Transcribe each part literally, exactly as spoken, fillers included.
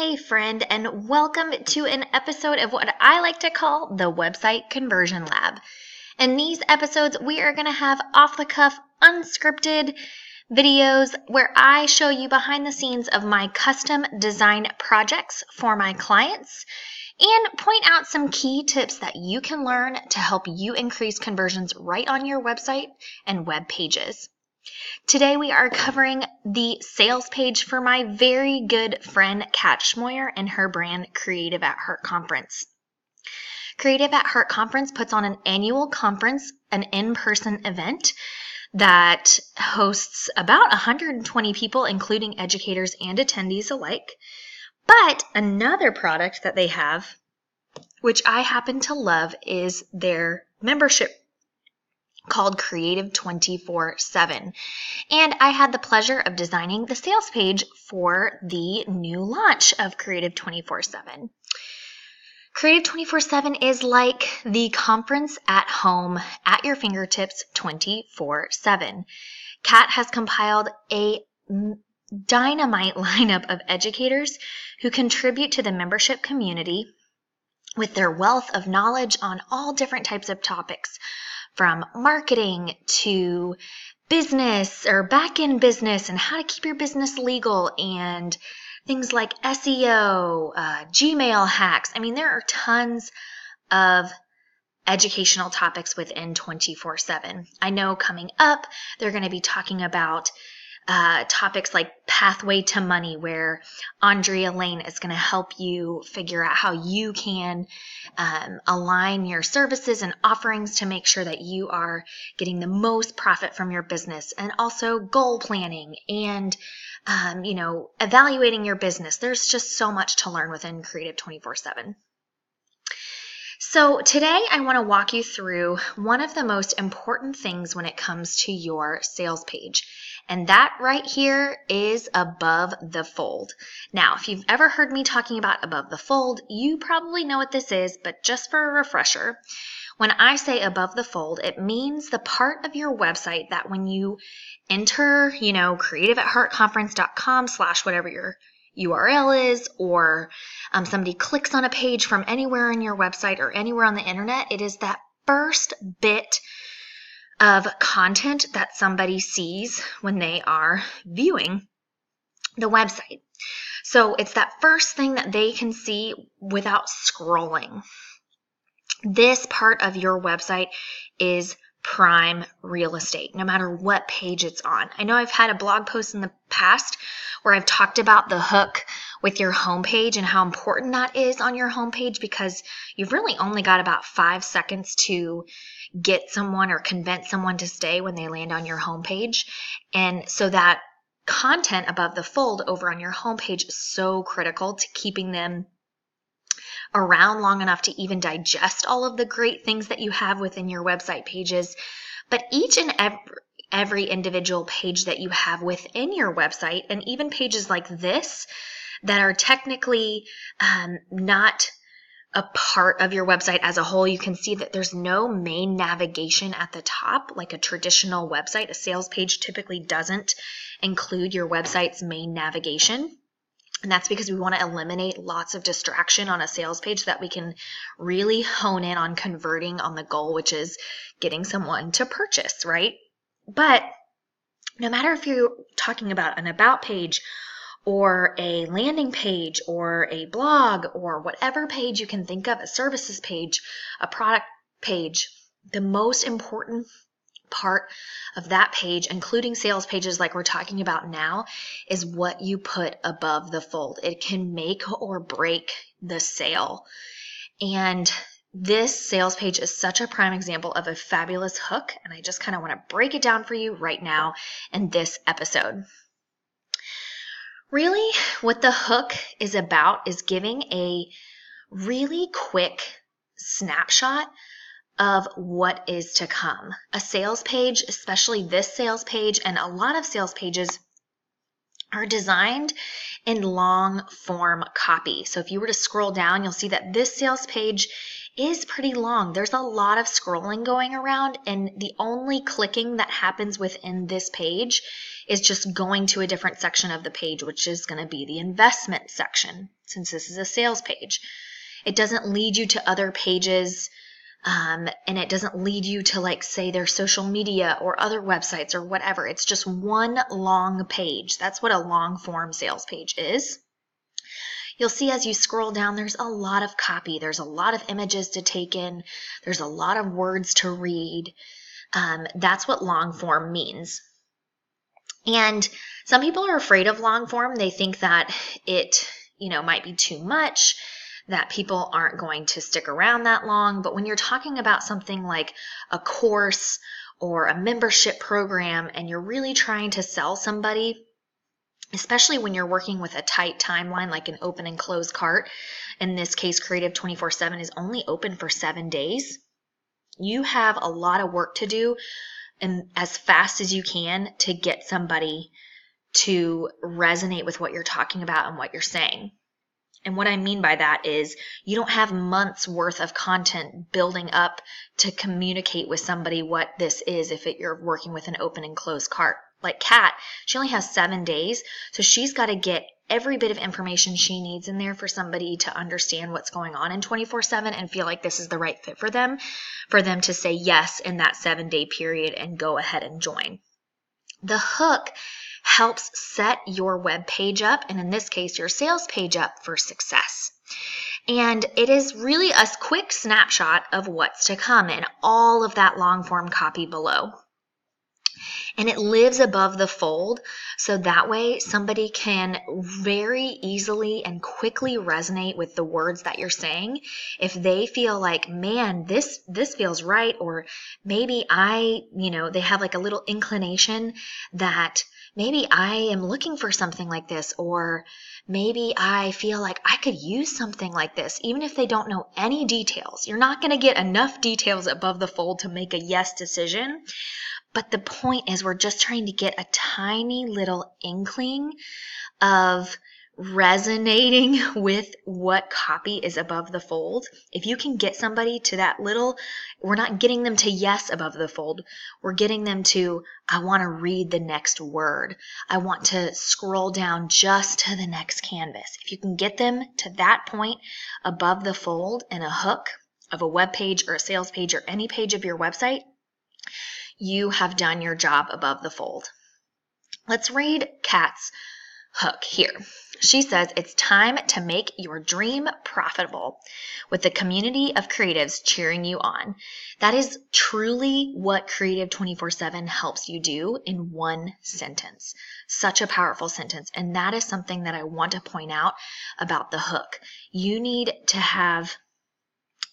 Hey friend, and welcome to an episode of what I like to call the Website Conversion Lab. In these episodes, we are going to have off-the-cuff, unscripted videos where I show you behind the scenes of my custom design projects for my clients and point out some key tips that you can learn to help you increase conversions right on your website and web pages. Today we are covering the sales page for my very good friend Kat Schmoyer and her brand Creative at Heart Conference. Creative at Heart Conference puts on an annual conference, an in-person event that hosts about one hundred twenty people, including educators and attendees alike. But another product that they have, which I happen to love, is their membership called Creative twenty-four seven. And I had the pleasure of designing the sales page for the new launch of Creative twenty-four seven. Creative twenty-four seven is like the conference at home, at your fingertips twenty-four seven. Kat has compiled a dynamite lineup of educators who contribute to the membership community with their wealth of knowledge on all different types of topics, from marketing to business or back-end business and how to keep your business legal and things like S E O, uh, Gmail hacks. I mean, there are tons of educational topics within twenty-four seven. I know coming up, they're going to be talking about Uh, topics like Pathway to Money, where Andrea Lane is going to help you figure out how you can um, align your services and offerings to make sure that you are getting the most profit from your business, and also goal planning and um, you know, evaluating your business. There's just so much to learn within Creative twenty-four seven. So today I want to walk you through one of the most important things when it comes to your sales page. And that right here is above the fold. Now, if you've ever heard me talking about above the fold, you probably know what this is, but just for a refresher, when I say above the fold, it means the part of your website that when you enter, you know, creativeatheartconference.com slash whatever your U R L is, or um, somebody clicks on a page from anywhere on your website or anywhere on the internet, it is that first bit of content that somebody sees when they are viewing the website. So it's that first thing that they can see without scrolling. This part of your website is prime real estate, no matter what page it's on. I know I've had a blog post in the past where I've talked about the hook with your homepage and how important that is on your homepage, because you've really only got about five seconds to get someone or convince someone to stay when they land on your homepage. And so that content above the fold over on your homepage is so critical to keeping them around long enough to even digest all of the great things that you have within your website pages. But each and every, every individual page that you have within your website, and even pages like this that are technically um, not a part of your website as a whole, you can see that there's no main navigation at the top like a traditional website. A sales page typically doesn't include your website's main navigation. And that's because we want to eliminate lots of distraction on a sales page so that we can really hone in on converting on the goal, which is getting someone to purchase, right? But no matter if you're talking about an about page or a landing page or a blog or whatever page you can think of, a services page, a product page, the most important part of that page, including sales pages like we're talking about now, is what you put above the fold. It can make or break the sale. And this sales page is such a prime example of a fabulous hook, and I just kind of want to break it down for you right now in this episode. Really, what the hook is about is giving a really quick snapshot of what is to come. A sales page, especially this sales page, and a lot of sales pages are designed in long form copy. So if you were to scroll down, you'll see that this sales page is pretty long. There's a lot of scrolling going around, and the only clicking that happens within this page is just going to a different section of the page, which is going to be the investment section. since this is a sales page. It doesn't lead you to other pages, um, and it doesn't lead you to, like, say, their social media or other websites or whatever. It's just one long page. That's what a long form sales page is. You'll see as you scroll down, there's a lot of copy. There's a lot of images to take in. There's a lot of words to read. Um, that's what long form means. And some people are afraid of long form. They think that it, you know, might be too much, that people aren't going to stick around that long. But when you're talking about something like a course or a membership program, and you're really trying to sell somebody, especially when you're working with a tight timeline, like an open and close cart, in this case, Creative twenty-four seven is only open for seven days. You have a lot of work to do, and as fast as you can, to get somebody to resonate with what you're talking about and what you're saying. And what I mean by that is you don't have months worth of content building up to communicate with somebody what this is if it, you're working with an open and closed cart. Like Kat, she only has seven days, so she's got to get every bit of information she needs in there for somebody to understand what's going on in twenty-four seven and feel like this is the right fit for them, for them to say yes in that seven-day period and go ahead and join. The hook helps set your web page up, and in this case, your sales page up, for success. And it is really a quick snapshot of what's to come in all of that long-form copy below. And it lives above the fold, so that way somebody can very easily and quickly resonate with the words that you're saying. If they feel like, man, this this feels right, or maybe I, you know, they have like a little inclination that maybe I am looking for something like this, or maybe I feel like I could use something like this, even if they don't know any details. You're not going to get enough details above the fold to make a yes decision. But the point is, we're just trying to get a tiny little inkling of resonating with what copy is above the fold. If you can get somebody to that little, we're not getting them to yes above the fold. We're getting them to, I want to read the next word. I want to scroll down just to the next canvas. If you can get them to that point above the fold in a hook of a web page or a sales page or any page of your website, you have done your job above the fold. Let's read Kat's hook here. She says, it's time to make your dream profitable with the community of creatives cheering you on. That is truly what Creative twenty-four seven helps you do in one sentence. Such a powerful sentence. And that is something that I want to point out about the hook. You need to have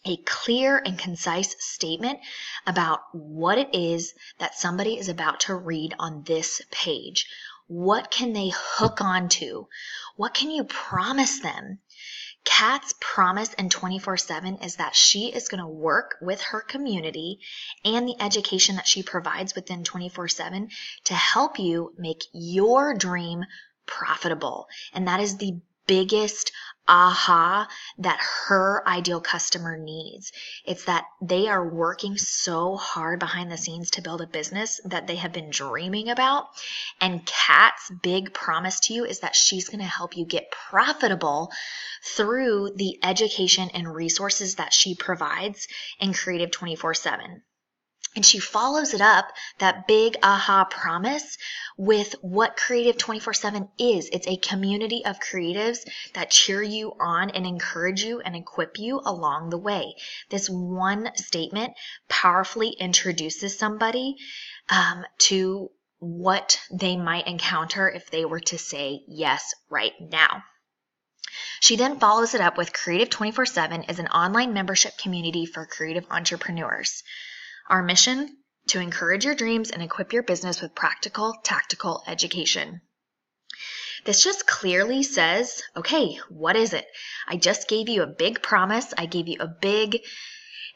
a clear and concise statement about what it is that somebody is about to read on this page. What can they hook onto? What can you promise them? Kat's promise in twenty-four seven is that she is going to work with her community and the education that she provides within twenty-four seven to help you make your dream profitable. And that is the biggest aha that her ideal customer needs. It's that they are working so hard behind the scenes to build a business that they have been dreaming about. And Kat's big promise to you is that she's going to help you get profitable through the education and resources that she provides in Creative twenty-four seven. And she follows it up, that big aha promise, with what Creative twenty-four seven is. It's a community of creatives that cheer you on and encourage you and equip you along the way. This one statement powerfully introduces somebody um, to what they might encounter if they were to say yes right now. She then follows it up with Creative twenty-four seven is an online membership community for creative entrepreneurs. Our mission, to encourage your dreams and equip your business with practical, tactical education. This just clearly says, okay, what is it? I just gave you a big promise. I gave you a big,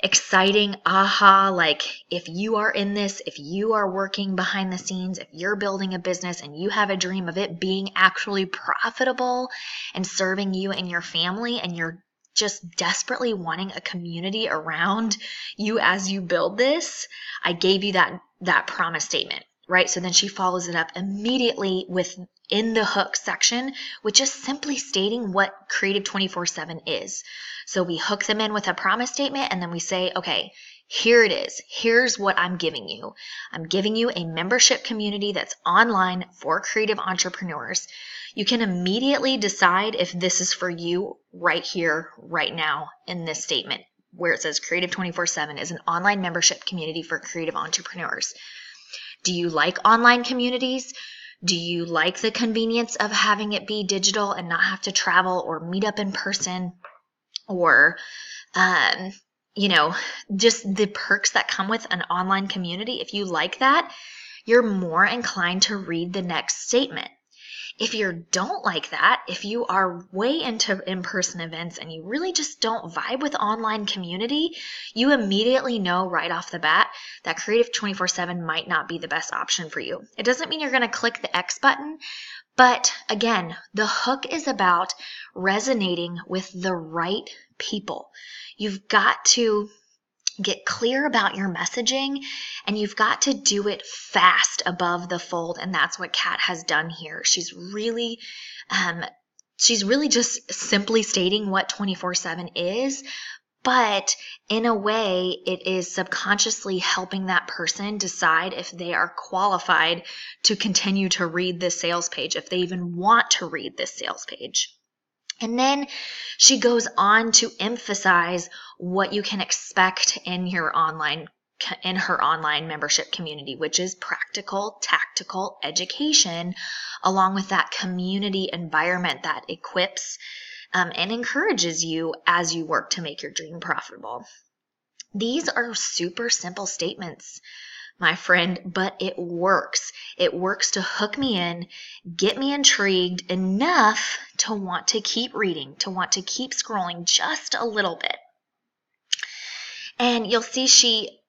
exciting aha, like if you are in this, if you are working behind the scenes, if you're building a business and you have a dream of it being actually profitable and serving you and your family, and you're just desperately wanting a community around you as you build this, I gave you that, that promise statement. right? So then she follows it up immediately with in the hook section, which is simply stating what Creative twenty-four seven is. So we hook them in with a promise statement, and then we say, okay, here it is. Here's what I'm giving you. I'm giving you a membership community that's online for creative entrepreneurs. You can immediately decide if this is for you right here, right now, in this statement where it says Creative twenty-four seven is an online membership community for creative entrepreneurs. Do you like online communities? Do you like the convenience of having it be digital and not have to travel or meet up in person or, um, you know, just the perks that come with an online community? If you like that, you're more inclined to read the next statement. If you don't like that, if you are way into in-person events and you really just don't vibe with online community, you immediately know right off the bat that Creative twenty-four seven might not be the best option for you. It doesn't mean you're going to click the X button, but again, the hook is about resonating with the right people. You've got to get clear about your messaging, and you've got to do it fast above the fold, and that's what Kat has done here. She's really, um, she's really just simply stating what twenty-four seven is, but in a way, it is subconsciously helping that person decide if they are qualified to continue to read this sales page, if they even want to read this sales page. And then she goes on to emphasize what you can expect in your online, in her online membership community, which is practical, tactical education, along with that community environment that equips um, and encourages you as you work to make your dream profitable. These are super simple statements, my friend, but it works. It works to hook me in, get me intrigued enough to want to keep reading, to want to keep scrolling just a little bit. And you'll see she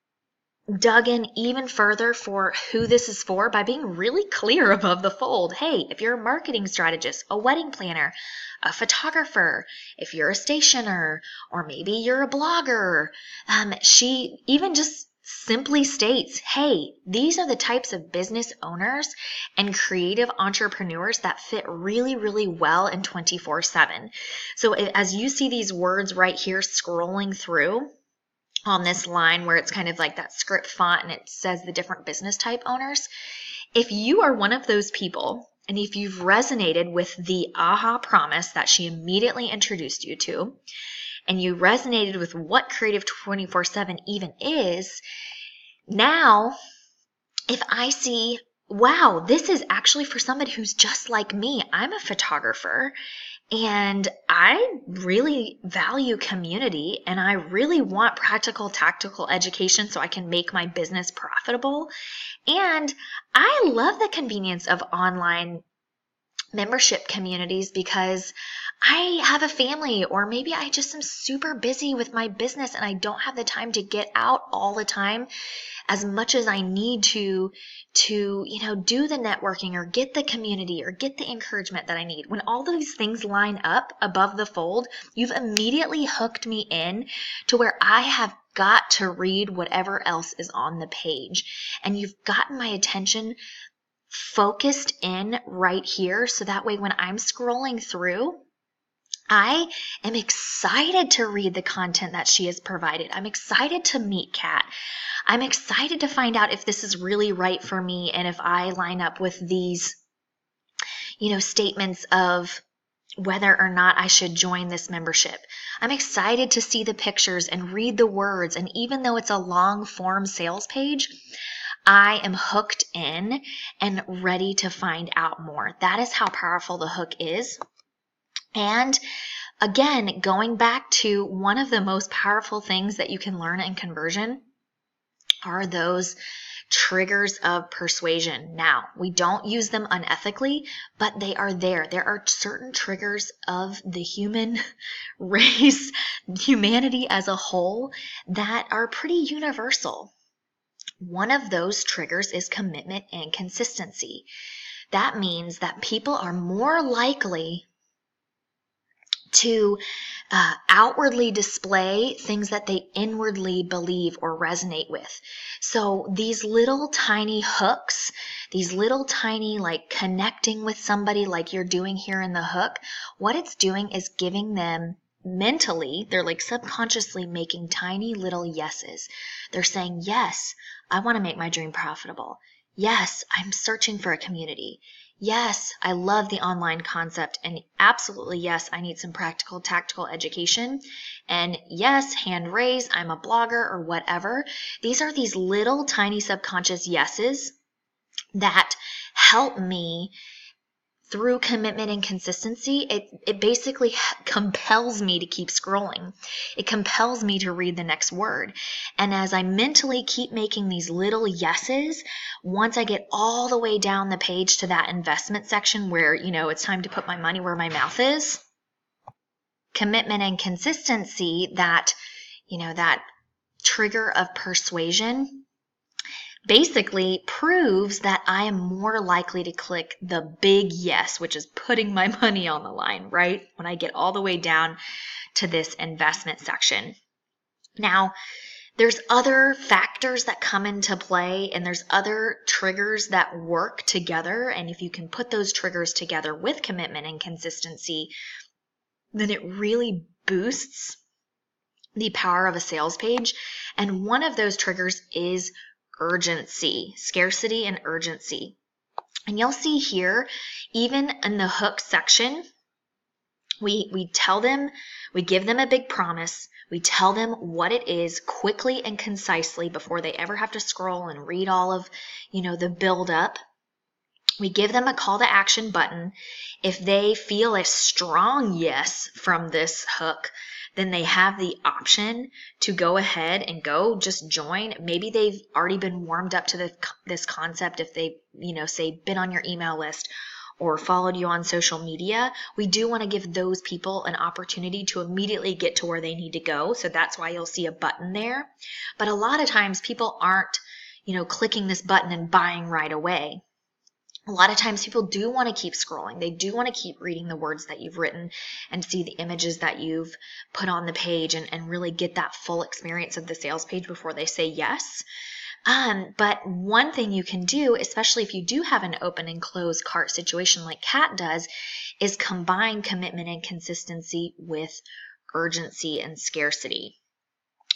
dug in even further for who this is for by being really clear above the fold. Hey, if you're a marketing strategist, a wedding planner, a photographer, if you're a stationer, or maybe you're a blogger, um, she even just simply states, hey, these are the types of business owners and creative entrepreneurs that fit really, really well in twenty-four seven. So as you see these words right here scrolling through on this line where it's kind of like that script font and it says the different business type owners, if you are one of those people and if you've resonated with the aha promise that she immediately introduced you to, and you resonated with what Creative twenty-four seven even is, now if I see, wow, this is actually for somebody who's just like me. I'm a photographer and I really value community and I really want practical, tactical education so I can make my business profitable. And I love the convenience of online membership communities because I have a family, or maybe I just am super busy with my business and I don't have the time to get out all the time as much as I need to, to, you know, do the networking or get the community or get the encouragement that I need. When all these things line up above the fold, you've immediately hooked me in to where I have got to read whatever else is on the page. And you've gotten my attention focused in right here. So that way when I'm scrolling through, I am excited to read the content that she has provided. I'm excited to meet Kat. I'm excited to find out if this is really right for me and if I line up with these, you know, statements of whether or not I should join this membership. I'm excited to see the pictures and read the words. And even though it's a long form sales page, I am hooked in and ready to find out more. That is how powerful the hook is. And again, going back to one of the most powerful things that you can learn in conversion are those triggers of persuasion. Now, we don't use them unethically, but they are there. There are certain triggers of the human race, humanity as a whole, that are pretty universal. One of those triggers is commitment and consistency. That means that people are more likely to uh, outwardly display things that they inwardly believe or resonate with. So these little tiny hooks, these little tiny like connecting with somebody like you're doing here in the hook, what it's doing is giving them mentally, they're like subconsciously making tiny little yeses. They're saying, yes, I want to make my dream profitable. Yes, I'm searching for a community. Yes, I love the online concept, and absolutely yes, I need some practical, tactical education, and yes, hand raise, I'm a blogger or whatever. These are these little tiny subconscious yeses that help me through commitment and consistency. It, it basically compels me to keep scrolling. It compels me to read the next word. And as I mentally keep making these little yeses, once I get all the way down the page to that investment section where, you know, it's time to put my money where my mouth is, commitment and consistency, that, you know, that trigger of persuasion, basically proves that I am more likely to click the big yes, which is putting my money on the line, right? When I get all the way down to this investment section. Now, there's other factors that come into play, and there's other triggers that work together. And if you can put those triggers together with commitment and consistency, then it really boosts the power of a sales page. And one of those triggers is urgency, scarcity and urgency. And you'll see here, even in the hook section, we we tell them, we give them a big promise, we tell them what it is quickly and concisely before they ever have to scroll and read all of, you know, the buildup. We give them a call to action button. If they feel a strong yes from this hook, then they have the option to go ahead and go just join. Maybe they've already been warmed up to the, this concept if they, you know, say been on your email list or followed you on social media. We do want to give those people an opportunity to immediately get to where they need to go. So that's why you'll see a button there. But a lot of times people aren't, you know, clicking this button and buying right away. A lot of times people do want to keep scrolling. They do want to keep reading the words that you've written and see the images that you've put on the page and, and really get that full experience of the sales page before they say yes. Um, but one thing you can do, especially if you do have an open and closed cart situation like Kat does, is combine commitment and consistency with urgency and scarcity.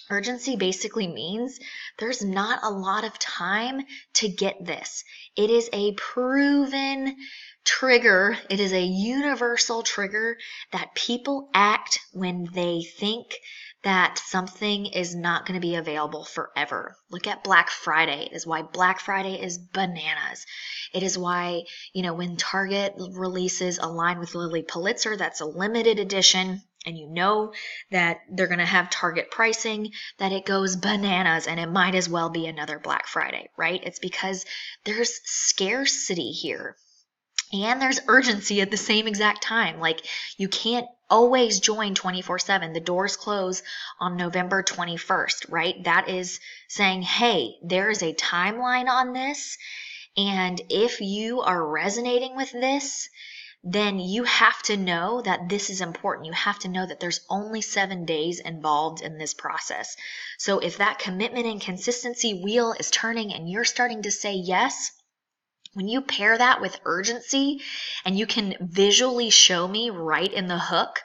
Urgency basically means there's not a lot of time to get this. It is a proven trigger. It is a universal trigger that people act when they think that something is not going to be available forever. Look at Black Friday. It is why Black Friday is bananas. It is why, you know, when Target releases a line with Lily Pulitzer that's a limited edition, and you know that they're going to have Target pricing, that it goes bananas and it might as well be another Black Friday, right? It's because there's scarcity here and there's urgency at the same exact time. Like you can't always join twenty-four seven. The doors close on November twenty-first, right? That is saying, hey, there is a timeline on this. And if you are resonating with this, then you have to know that this is important. You have to know that there's only seven days involved in this process. So if that commitment and consistency wheel is turning and you're starting to say yes, when you pair that with urgency and you can visually show me right in the hook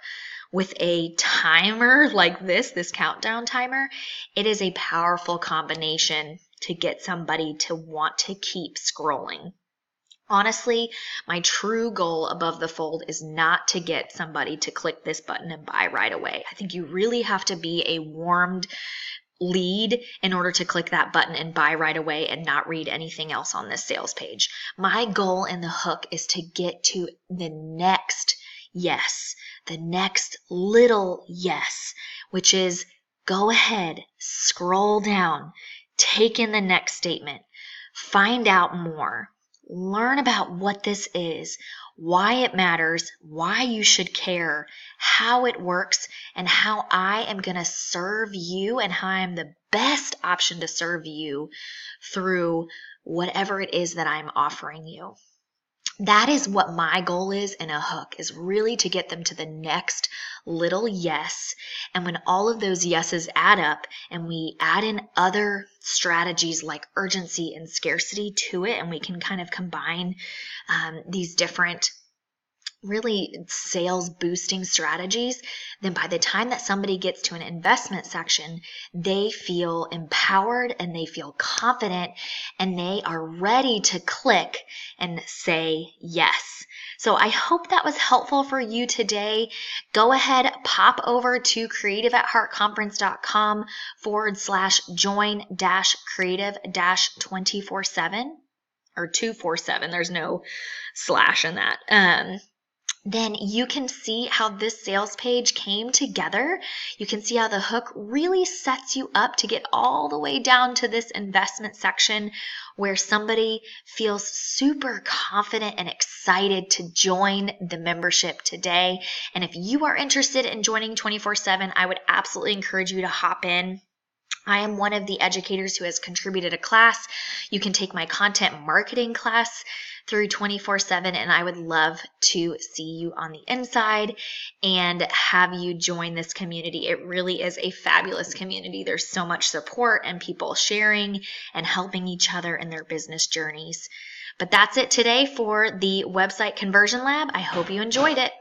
with a timer like this, this countdown timer, it is a powerful combination to get somebody to want to keep scrolling. Honestly, my true goal above the fold is not to get somebody to click this button and buy right away. I think you really have to be a warmed lead in order to click that button and buy right away and not read anything else on this sales page. My goal in the hook is to get to the next yes, the next little yes, which is go ahead, scroll down, take in the next statement, find out more. Learn about what this is, why it matters, why you should care, how it works, and how I am going to serve you and how I'm the best option to serve you through whatever it is that I'm offering you. That is what my goal is in a hook, is really to get them to the next little yes. And when all of those yeses add up and we add in other strategies like urgency and scarcity to it, and we can kind of combine um, these different really sales boosting strategies, then by the time that somebody gets to an investment section, they feel empowered and they feel confident and they are ready to click and say yes. So I hope that was helpful for you today. Go ahead, pop over to creative at heart conference dot com forward slash join dash creative dash 24 seven or two four seven. There's no slash in that. Um, then you can see how this sales page came together. You can see how the hook really sets you up to get all the way down to this investment section where somebody feels super confident and excited to join the membership today. And if you are interested in joining twenty-four seven, I would absolutely encourage you to hop in. I am one of the educators who has contributed a class. You can take my content marketing class through twenty-four seven, and I would love to see you on the inside and have you join this community. It really is a fabulous community. There's so much support and people sharing and helping each other in their business journeys. But that's it today for the website conversion lab. I hope you enjoyed it.